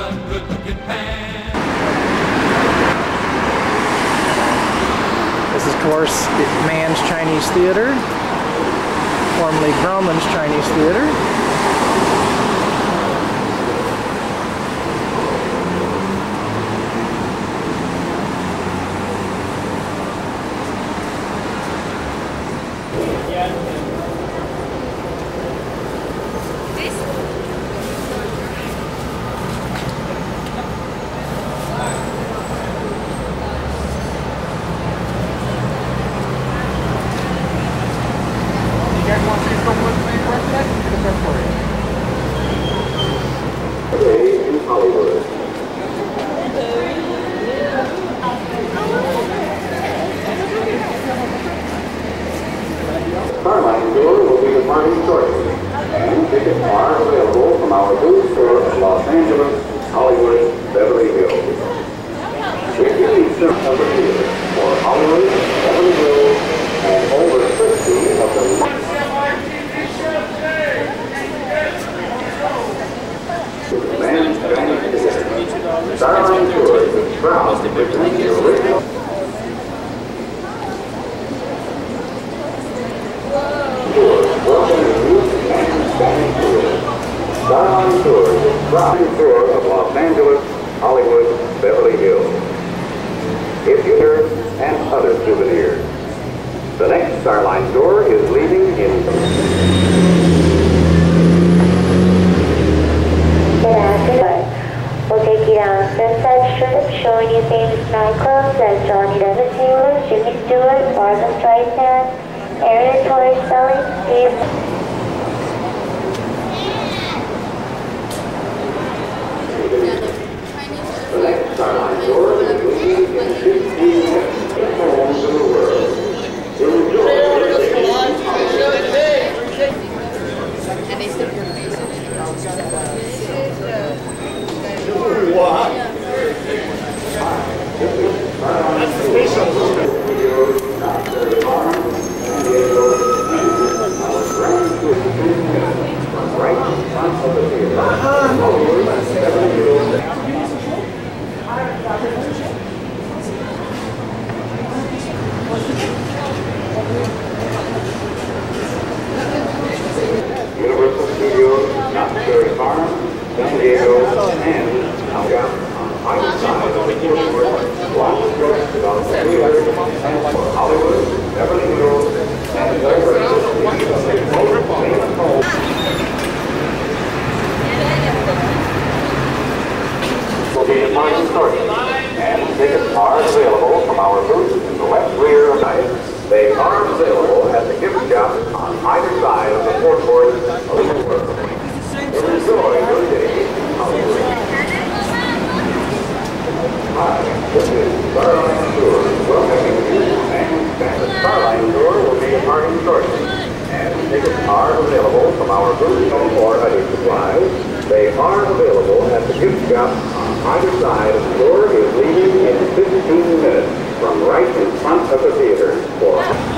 one good-looking pan. This is, of course, the Man's Chinese Theatre, formerly Grauman's Chinese Theatre. Starline Tour will be departing shortly, and tickets are available from our booth store at Los Angeles, Hollywood, Beverly Hills. If you need service of the theater for Hollywood, Beverly Hills, and over 50 of the Man's Chinese Theatre. Starline Tour is a proud to present the original. Starline Tour is a driving tour of Los Angeles, Hollywood, Beverly Hills. It's here and other souvenirs. The next Starline Tour is leaving in... Good afternoon. We'll take you down Sunset Strip, showing you famous nightclubs like Johnny Depp, Taylor, Jimmy Stewart, Barbra Streisand, Area Tori Spelling, Steve... And tickets are available from our booth in the left rear of the. They are available at the gift shop on either side of the forecourt of the world. Enjoy your day in Hollywood. Hi, this is Starline Tour. Welcoming you, and the Starline Tour will be departing shortly. And tickets are available from our booth for other supplies. They are available at the gift shop on either side. The door is leaving in 15 minutes from right in front of the theater.